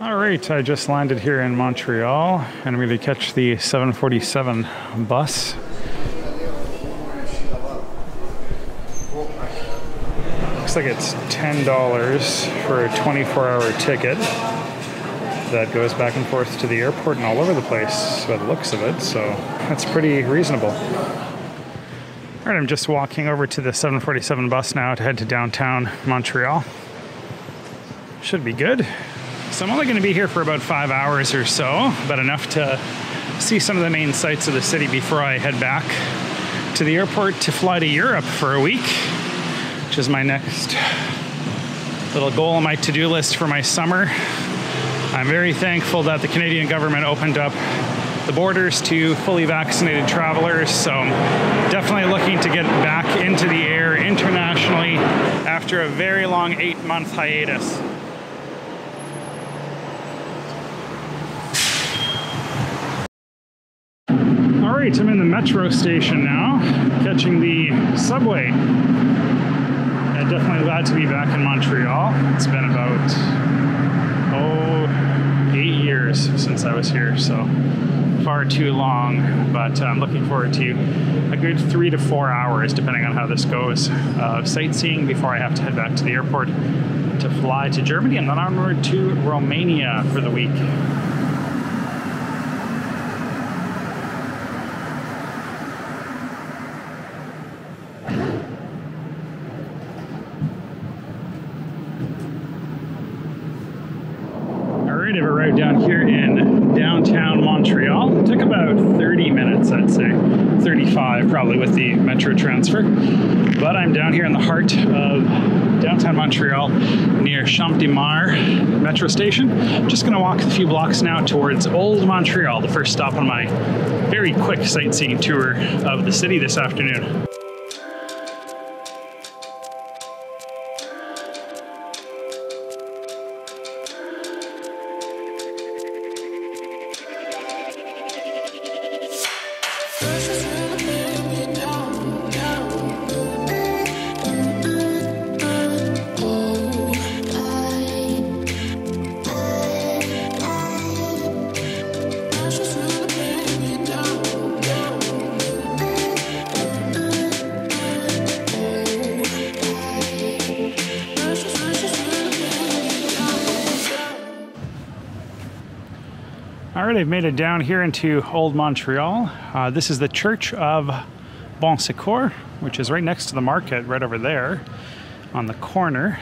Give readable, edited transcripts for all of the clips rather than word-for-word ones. All right, I just landed here in Montreal and I'm going to catch the 747 bus. Looks like it's $10 for a 24-hour ticket that goes back and forth to the airport and all over the place by the looks of it, so that's pretty reasonable. All right, I'm just walking over to the 747 bus now to head to downtown Montreal. Should be good. So I'm only going to be here for about 5 hours or so, but enough to see some of the main sights of the city before I head back to the airport to fly to Europe for a week, which is my next little goal on my to-do list for my summer. I'm very thankful that the Canadian government opened up the borders to fully vaccinated travelers, so definitely looking to get back into the air internationally after a very long 8-month hiatus. All right, I'm in the metro station now, catching the subway. I'm definitely glad to be back in Montreal. It's been about, 8 years since I was here, so far too long, but I'm looking forward to a good 3 to 4 hours, depending on how this goes, of sightseeing before I have to head back to the airport to fly to Germany and then onward to Romania for the week. I've arrived down here in downtown Montreal. It took about 30 minutes, I'd say, 35 probably with the metro transfer. But I'm down here in the heart of downtown Montreal near Champ-de-Mars metro station. I'm just going to walk a few blocks now towards Old Montreal, the first stop on my very quick sightseeing tour of the city this afternoon. All right, I've made it down here into Old Montreal. This is the Church of Bon Secours, which is right next to the market, right over there on the corner.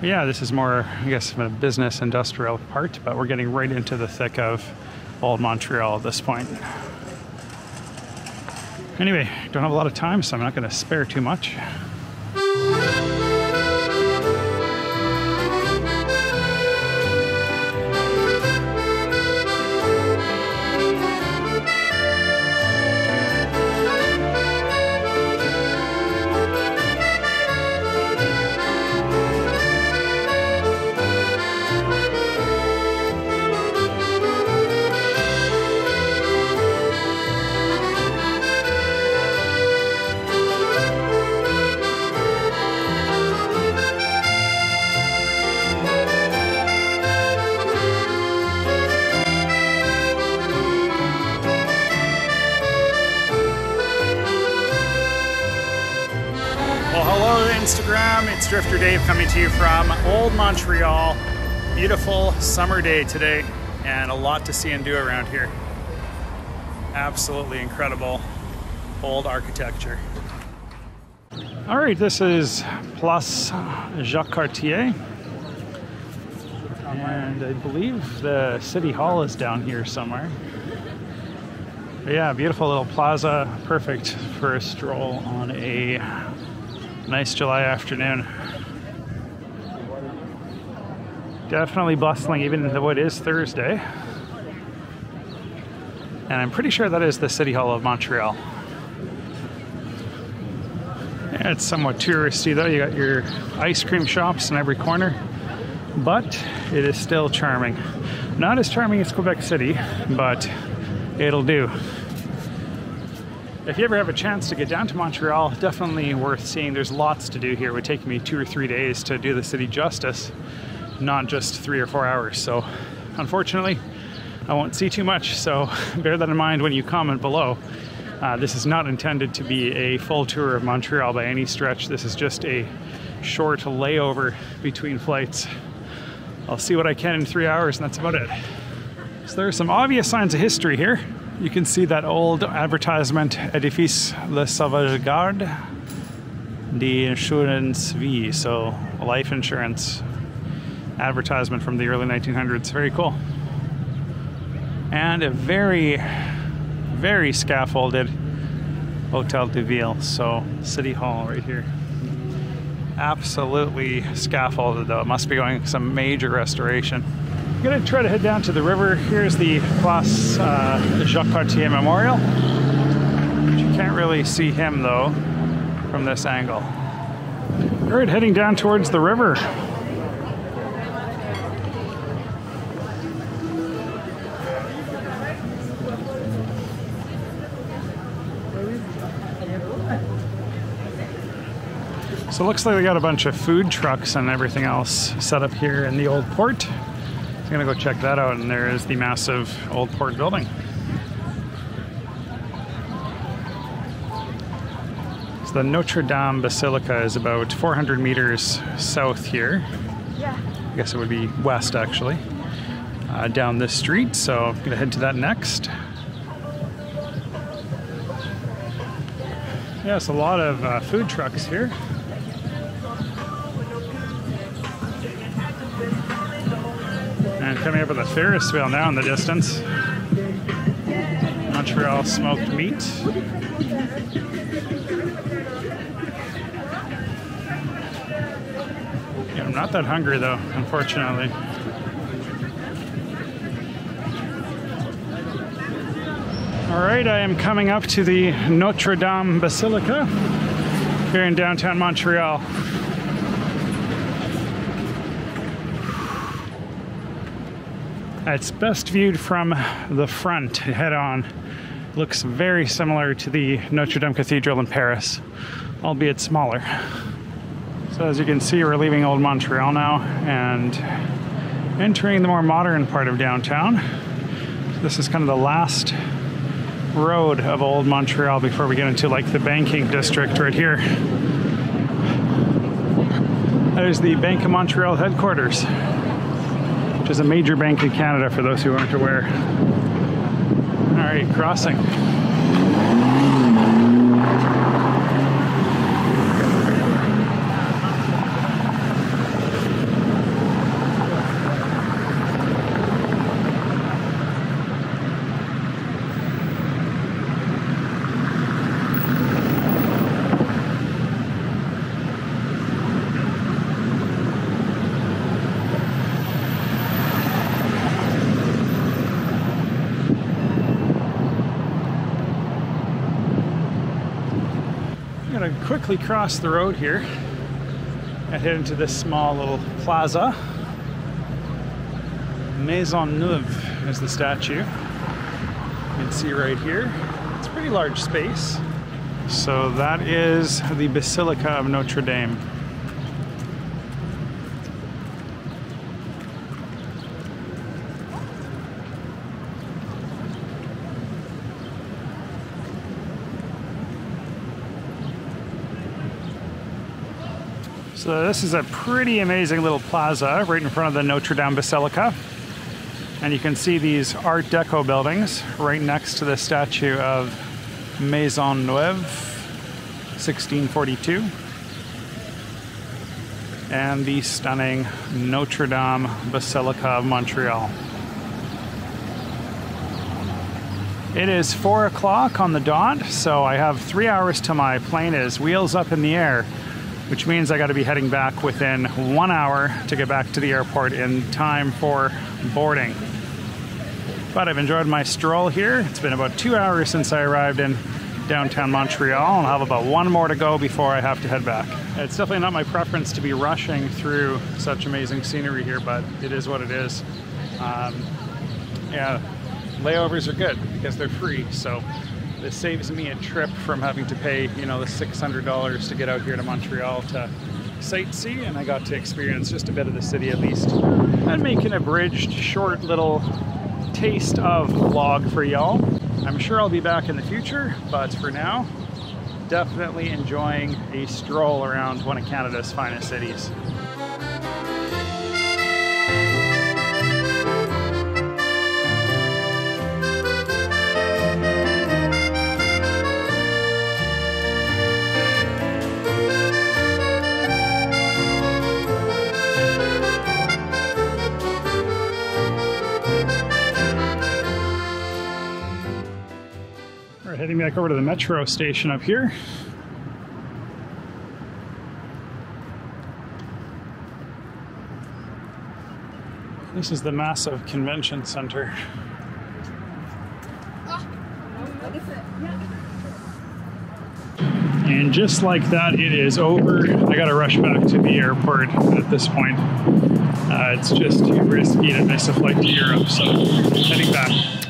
Yeah, this is more, I guess, a business industrial part, but we're getting right into the thick of Old Montreal at this point. Anyway, don't have a lot of time, so I'm not going to spare too much. Instagram, it's Drifter Dave coming to you from Old Montreal. Beautiful summer day today and a lot to see and do around here. Absolutely incredible old architecture. All right, this is Place Jacques Cartier and I believe the City Hall is down here somewhere. But yeah, beautiful little plaza, perfect for a stroll on a nice July afternoon. Definitely bustling, even though it is Thursday. And I'm pretty sure that is the City Hall of Montreal. Yeah, it's somewhat touristy though. You got your ice cream shops in every corner, but it is still charming. Not as charming as Quebec City, but it'll do. If you ever have a chance to get down to Montreal, definitely worth seeing. There's lots to do here. It would take me 2 or 3 days to do the city justice. not just 3 or 4 hours. So unfortunately, I won't see too much, so bear that in mind when you comment below. This is not intended to be a full tour of Montreal by any stretch. This is just a short layover between flights. I'll see what I can in 3 hours, and that's about it. So there are some obvious signs of history here. You can see that old advertisement, Edifice La Sauvegarde, the insurance vie, so a life insurance advertisement from the early 1900s. Very cool. And a very, very scaffolded Hotel de Ville, so City Hall right here. Absolutely scaffolded though. It must be going some major restoration. I'm gonna try to head down to the river. Here's the Place Jacques Cartier Memorial. You can't really see him though from this angle. All right, heading down towards the river. So it looks like they got a bunch of food trucks and everything else set up here in the old port. I'm gonna go check that out, and there is the massive old port building. So the Notre-Dame Basilica is about 400 meters south here. Yeah. I guess it would be west actually, down this street. So I'm gonna head to that next. Yes, a lot of food trucks here. And coming up with a Ferris wheel now in the distance. Montreal smoked meat. Yeah, I'm not that hungry though, unfortunately. All right, I am coming up to the Notre-Dame Basilica here in downtown Montreal. It's best viewed from the front, head on. Looks very similar to the Notre Dame Cathedral in Paris, albeit smaller. So as you can see, we're leaving Old Montreal now and entering the more modern part of downtown. This is kind of the last road of Old Montreal before we get into like the banking district right here. There's the Bank of Montreal headquarters, which is a major bank in Canada for those who aren't aware. All right, crossing. Quickly cross the road here and head into this small little plaza. Maisonneuve is the statue. You can see right here. It's a pretty large space. So that is the Basilica of Notre Dame. So this is a pretty amazing little plaza right in front of the Notre Dame Basilica. And you can see these Art Deco buildings right next to the statue of Maisonneuve, 1642. And the stunning Notre Dame Basilica of Montreal. It is 4 o'clock on the dot, so I have 3 hours till my plane is wheels up in the air, which means I got to be heading back within 1 hour to get back to the airport in time for boarding. But I've enjoyed my stroll here. It's been about 2 hours since I arrived in downtown Montreal, and I'll have about one more to go before I have to head back. It's definitely not my preference to be rushing through such amazing scenery here, but it is what it is. Yeah, layovers are good because they're free, so this saves me a trip from having to pay, you know, the $600 to get out here to Montreal to sightsee, and I got to experience just a bit of the city at least. I'm making a abridged, short little taste of vlog for y'all. I'm sure I'll be back in the future, but for now, definitely enjoying a stroll around one of Canada's finest cities. Heading back over to the metro station up here. This is the massive convention center. And just like that, it is over. I gotta rush back to the airport at this point. It's just too risky to miss a flight to Europe, so heading back.